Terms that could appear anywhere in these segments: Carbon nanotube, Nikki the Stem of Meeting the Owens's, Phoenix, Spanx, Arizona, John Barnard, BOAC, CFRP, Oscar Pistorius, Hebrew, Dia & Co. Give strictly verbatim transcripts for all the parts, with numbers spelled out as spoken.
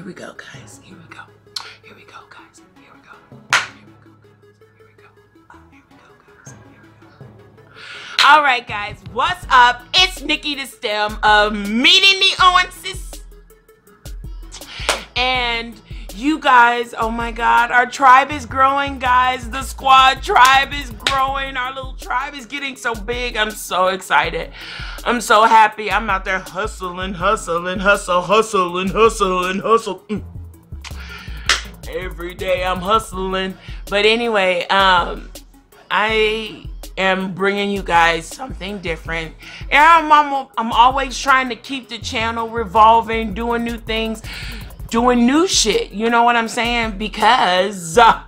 Here we go, guys. Here we go. Here we go, guys. Here we go. Here we go, guys. Here we go. Uh, here we go, guys. Here we go. All right, guys. What's up? It's Nikki the Stem of Meeting the Owens's. And you guys, oh my God, our tribe is growing, guys. The squad tribe is growing. Our little tribe is getting so big. I'm so excited. I'm so happy. I'm out there hustling, hustling, hustle, hustling, hustling, hustle. Mm. Every day I'm hustling. But anyway, um, I am bringing you guys something different. And I'm, I'm, I'm always trying to keep the channel revolving, doing new things. Doing new shit, you know what I'm saying? Because uh,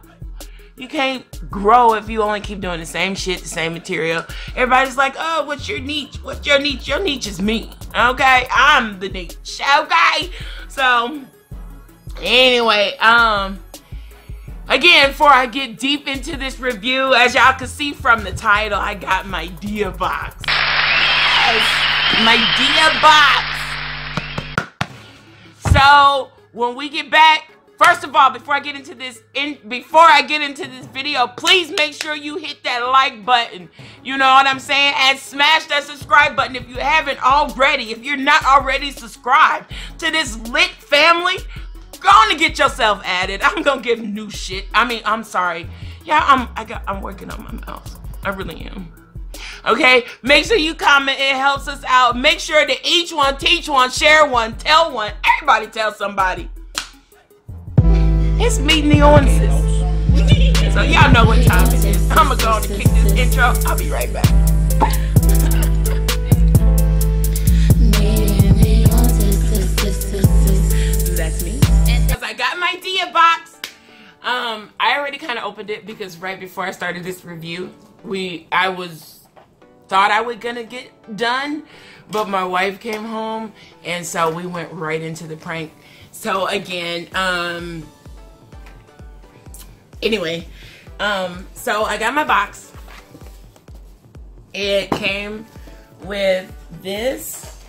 you can't grow if you only keep doing the same shit, the same material. Everybody's like, oh, what's your niche? What's your niche? Your niche is me, okay? I'm the niche, okay? So, anyway, um, again, before I get deep into this review, as y'all can see from the title, I got my Dia box. Yes, my Dia box. So, when we get back, first of all, before I get into this in before I get into this video, please make sure you hit that like button. You know what I'm saying? And smash that subscribe button if you haven't already. If you're not already subscribed to this lit family, go on and get yourself added. I'm gonna give new shit. I mean, I'm sorry. Yeah, I'm I got I'm working on my mouth. I really am. Okay, make sure you comment, it helps us out. Make sure that each one, teach one, share one, tell one. Everybody tell somebody. It's Meeting the Owens's. So y'all know what time it is. I'm gonna go on and kick this intro. I'll be right back. That's me. Because I got my Dia box. Um, I already kind of opened it because right before I started this review, we I was... thought I was gonna get done, but my wife came home and so we went right into the prank. So again, um anyway, um so I got my box. It came with this.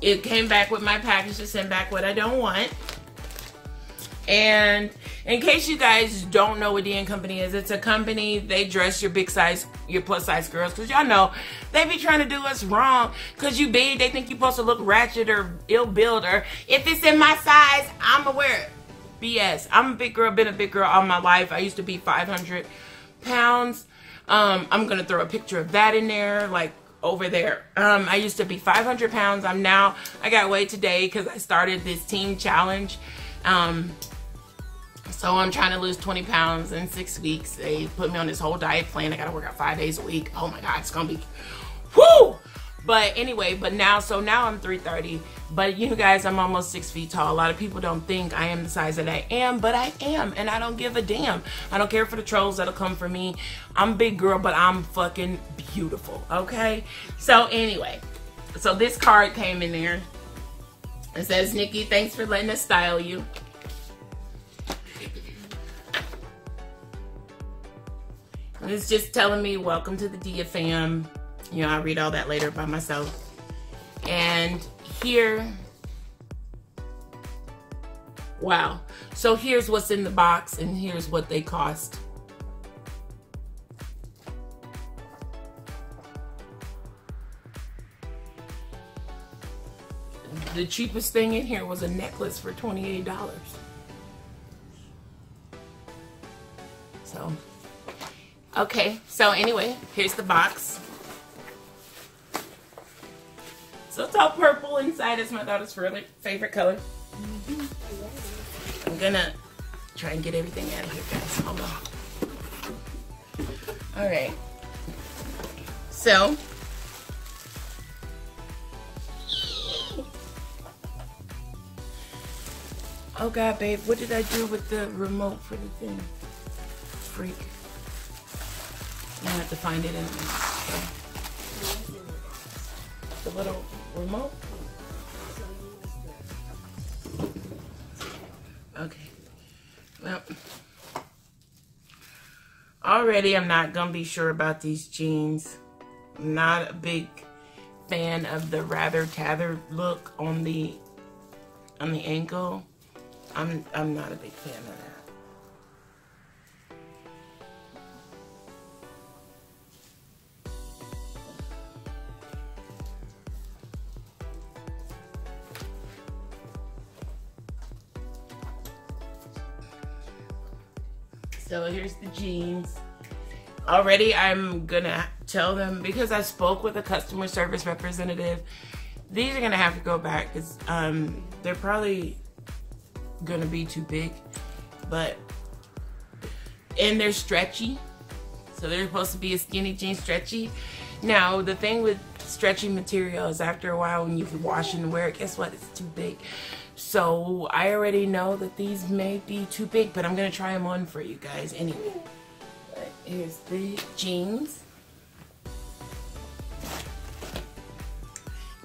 It came back with my package to send back what I don't want. And in case you guys don't know what Dia and Company is, it's a company, they dress your big size, your plus size girls, because y'all know they be trying to do us wrong. Because you big, they think you're supposed to look ratchet or ill build, or if it's in my size, I'm aware. B S. I'm a big girl, been a big girl all my life. I used to be five hundred pounds. Um, I'm going to throw a picture of that in there, like over there. Um, I used to be five hundred pounds. I'm now, I got weight today because I started this team challenge. Um... So I'm trying to lose twenty pounds in six weeks. They put me on this whole diet plan. I got to work out five days a week. Oh my God, it's going to be, whoo! But anyway, but now, so now I'm three thirty. But you guys, I'm almost six feet tall. A lot of people don't think I am the size that I am, but I am. And I don't give a damn. I don't care for the trolls that'll come for me. I'm a big girl, but I'm fucking beautiful, okay? So anyway, so this card came in there. It says, Nikki, thanks for letting us style you. It's just telling me, welcome to the Dia fam. You know, I'll read all that later by myself. And here, wow. So here's what's in the box and here's what they cost. The cheapest thing in here was a necklace for twenty-eight dollars. So... okay, so anyway, here's the box. So it's all purple inside. It's my daughter's favorite color. Mm-hmm. I'm gonna try and get everything out of here, guys. Hold on. All right. So. Oh God, babe, what did I do with the remote for the thing? Freak. I have to find it in the little remote. Okay. Well, already I'm not gonna be sure about these jeans. I'm not a big fan of the rather tather look on the on the ankle, I'm, I'm not a big fan of that. So here's the jeans. Already I'm gonna tell them, because I spoke with a customer service representative, these are gonna have to go back because um, they're probably gonna be too big, but, and they're stretchy. So they're supposed to be a skinny jean stretchy. Now the thing with stretchy material is after a while when you can wash and wear it, guess what, it's too big. So I already know that these may be too big, but I'm gonna try them on for you guys anyway. But here's the jeans.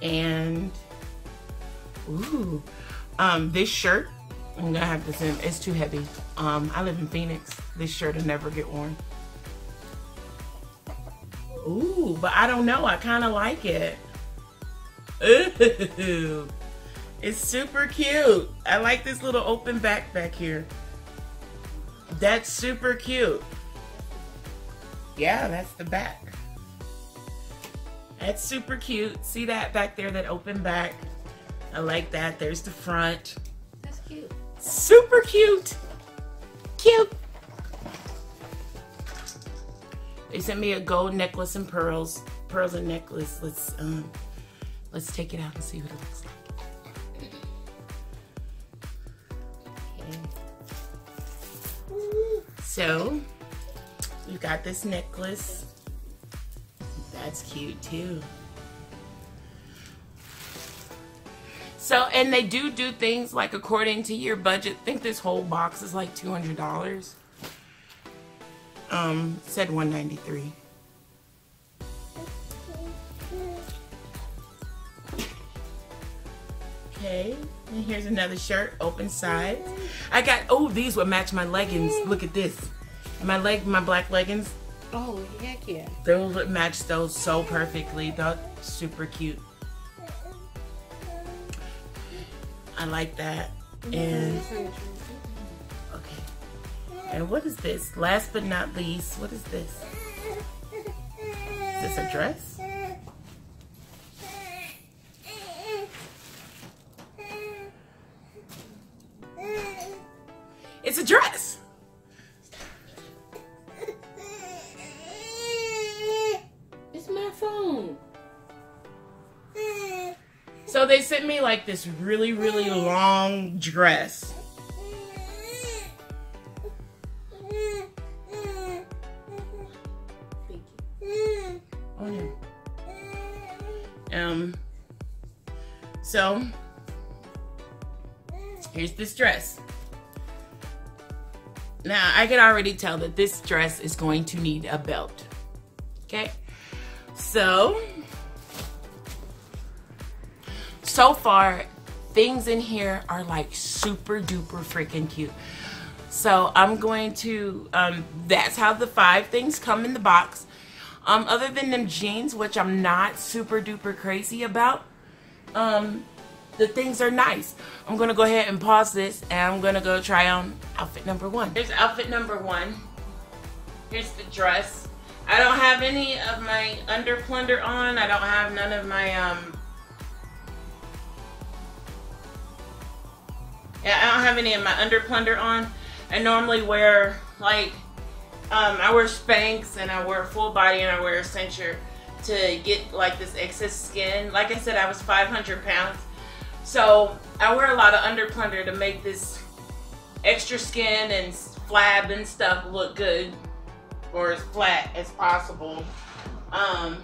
And, ooh, um, this shirt, I'm gonna have this in, it's too heavy. Um, I live in Phoenix. This shirt will never get worn. Ooh, but I don't know, I kinda like it. Ooh. It's super cute. I like this little open back back here. That's super cute. Yeah, that's the back. That's super cute. See that back there, that open back? I like that. There's the front. That's cute. Super cute. Cute. They sent me a gold necklace and pearls. Pearls and necklace. Let's um let's take it out and see what it looks like. So, we've got this necklace. That's cute too. So, and they do do things like according to your budget. I think this whole box is like two hundred dollars. Um, said one ninety-three. Okay, and here's another shirt, open sides. I got, oh, these would match my leggings. Look at this. My leg, my black leggings. Oh, heck yeah. Those would match those so perfectly. They're super cute. I like that. And, okay. And what is this? Last but not least, what is this? Is this a dress? It's a dress. It's my phone. So they sent me like this really, really long dress. Oh no. Um. So here's this dress. Now, I can already tell that this dress is going to need a belt, okay? So, so far, things in here are like super duper freaking cute. So I'm going to, um, that's how the five things come in the box. Um, other than them jeans, which I'm not super duper crazy about, um, the things are nice. I'm gonna go ahead and pause this and I'm gonna go try on outfit number one. Here's outfit number one. Here's the dress. I don't have any of my under plunder on. I don't have none of my, um, yeah, I don't have any of my under plunder on. I normally wear like, um, I wear Spanx and I wear full body and I wear a cincher to get like this excess skin. Like I said, I was five hundred pounds. So I wear a lot of underplunder to make this extra skin and flab and stuff look good or as flat as possible. Um,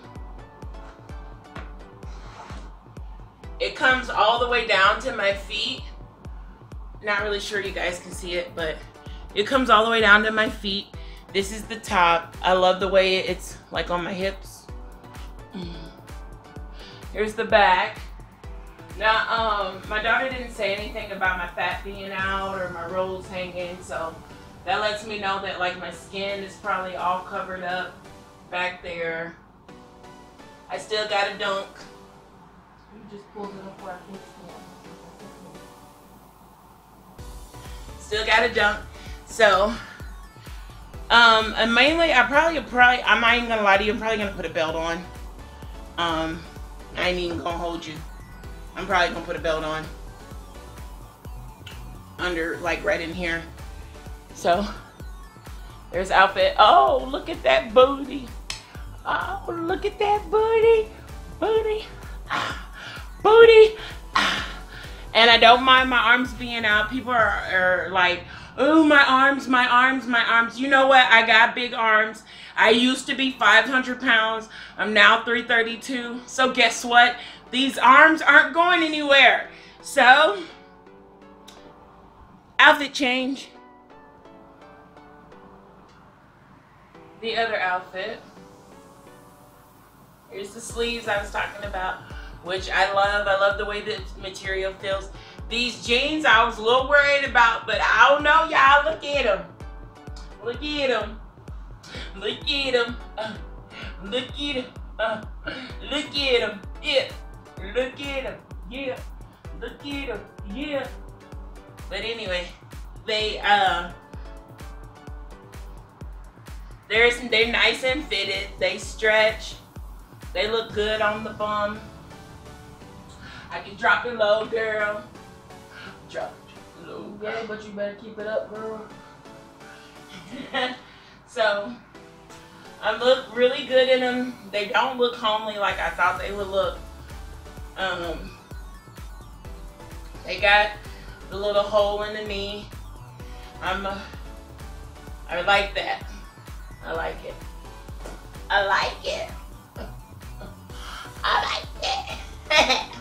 it comes all the way down to my feet. Not really sure you guys can see it, but it comes all the way down to my feet. This is the top. I love the way it's like on my hips. Here's the back. Now, um, my daughter didn't say anything about my fat being out or my rolls hanging, so that lets me know that like my skin is probably all covered up back there. I still got a dunk. You just pulled it up where I can see it. still gotta jump. So um and mainly I probably probably I'm not even gonna lie to you, I'm probably gonna put a belt on. um I ain't even gonna hold you, I'm probably gonna put a belt on under, like, right in here. So there's outfit. Oh, look at that booty. Oh, look at that booty. Booty. Ah, booty. Ah. And I don't mind my arms being out. People are, are like, oh, my arms, my arms, my arms. You know what? I got big arms. I used to be five hundred pounds. I'm now three thirty-two. So guess what? These arms aren't going anywhere. So outfit change. The other outfit. Here's the sleeves I was talking about, which I love. I love the way the material feels. These jeans I was a little worried about, but I don't know, y'all. Look at them. Look at them. Look at them. Uh, look at them. Uh, look at them. Yeah. Look at them. Yeah. Look at them. Yeah. But anyway, they, uh, they're, they're nice and fitted. They stretch. They look good on the bum. I can drop it low, girl. Drop it low, girl, but you better keep it up, girl. So, I look really good in them. They don't look homely like I thought they would look. Um, they got the little hole in the knee. I'm, uh, I like that. I like it. I like it. I like it.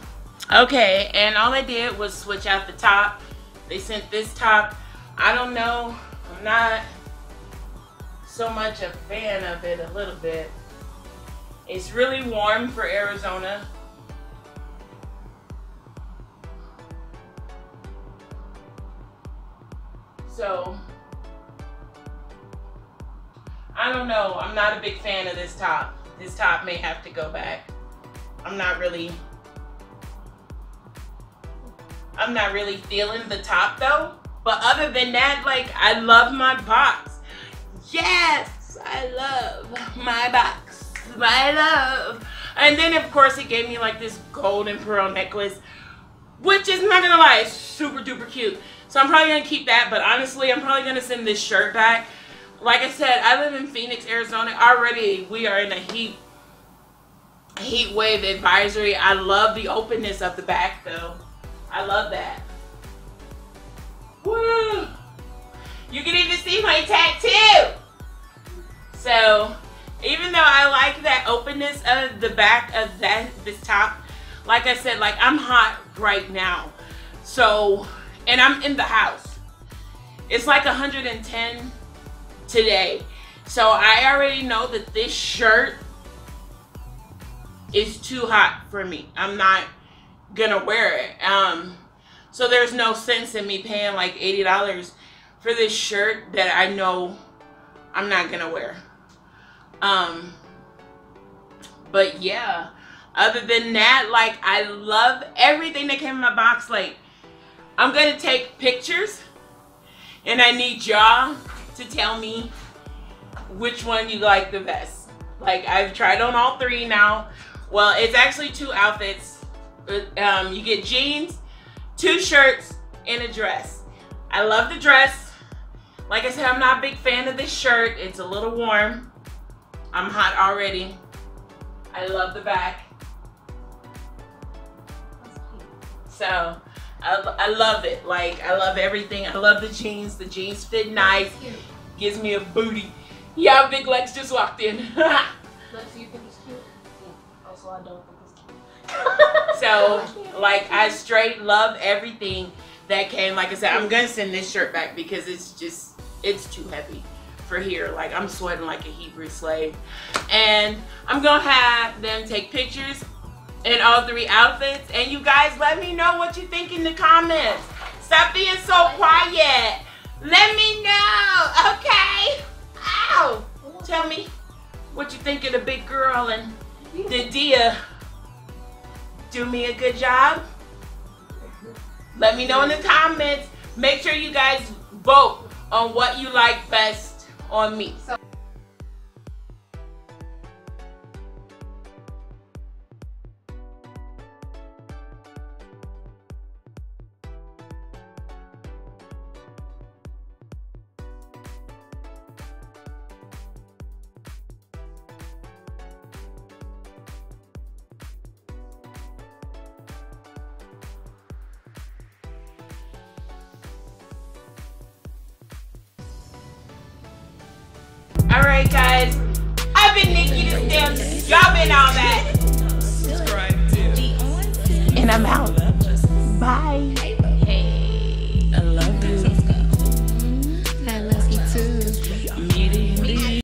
Okay, and all I did was switch out the top. They sent this top. I don't know. I'm not so much a fan of it, a little bit. It's really warm for Arizona. So, I don't know. I'm not a big fan of this top. This top may have to go back. I'm not really, I'm not really feeling the top though. But other than that, like, I love my box. Yes, I love my box, my love. And then of course it gave me like this gold and pearl necklace, which is, not gonna lie, it's super duper cute. So I'm probably gonna keep that, but honestly, I'm probably gonna send this shirt back. Like I said, I live in Phoenix, Arizona. Already we are in a heat heat wave advisory. I love the openness of the back though. I love that. Woo! You can even see my tattoo. So even though I like that openness of the back of that this top, like I said, like, I'm hot right now. So, and I'm in the house. It's like one hundred ten today. So I already know that this shirt is too hot for me. I'm not gonna wear it. Um, so there's no sense in me paying like eighty dollars for this shirt that I know I'm not gonna wear. Um, but yeah, other than that, like, I love everything that came in my box. Like, I'm gonna take pictures and I need y'all to tell me which one you like the best. Like, I've tried on all three now. Well, it's actually two outfits. Um, you get jeans, two shirts, and a dress. I love the dress. Like I said, I'm not a big fan of this shirt. It's a little warm. I'm hot already. I love the back. So, I, I love it. Like, I love everything. I love the jeans. The jeans fit nice. Gives me a booty. Yeah, Big Lex just walked in. Lex, do you think it's cute? Yeah. Also, I don't think it's cute. So, like, I straight love everything that came. Like I said, I'm gonna send this shirt back because it's just, it's too heavy for here. Like, I'm sweating like a Hebrew slave. And I'm gonna have them take pictures in all three outfits. And you guys, let me know what you think in the comments. Stop being so quiet. Let me know, okay? Ow! Tell me what you think of the big girl and the Dia. Do me a good job? Let me know in the comments. Make sure you guys vote on what you like best on me. So alright guys, I've been Nikki the Stem, y'all been all that, and I'm out. Bye.